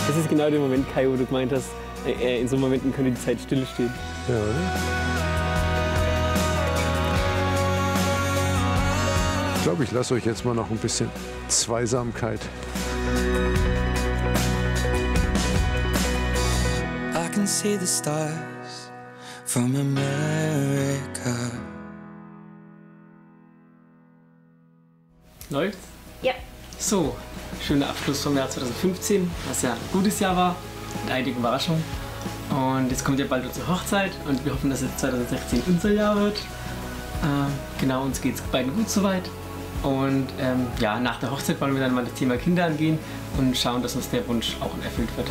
Das ist genau der Moment, Kai, wo du gemeint hast, in so Momenten könnte die Zeit stillstehen. Ja, oder? Ich glaube, ich lasse euch jetzt mal noch ein bisschen Zweisamkeit. I can see the stars from America. Läuft's? Ja. So. Schöner Abschluss vom Jahr 2015, was ja ein gutes Jahr war, mit einigen Überraschungen. Und jetzt kommt ja bald unsere Hochzeit und wir hoffen, dass jetzt 2016 unser Jahr wird. Genau, uns geht es beiden gut soweit. Und ja, nach der Hochzeit wollen wir dann mal das Thema Kinder angehen und schauen, dass uns der Wunsch auch erfüllt wird.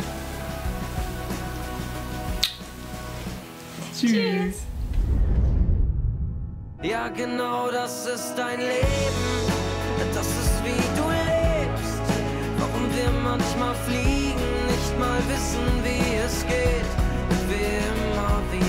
Tschüss. Ja, genau, das ist dein Leben. Das ist, wie du lebst. Warum wir manchmal fliegen, nicht mal wissen, wie es geht. Und wir immer wieder.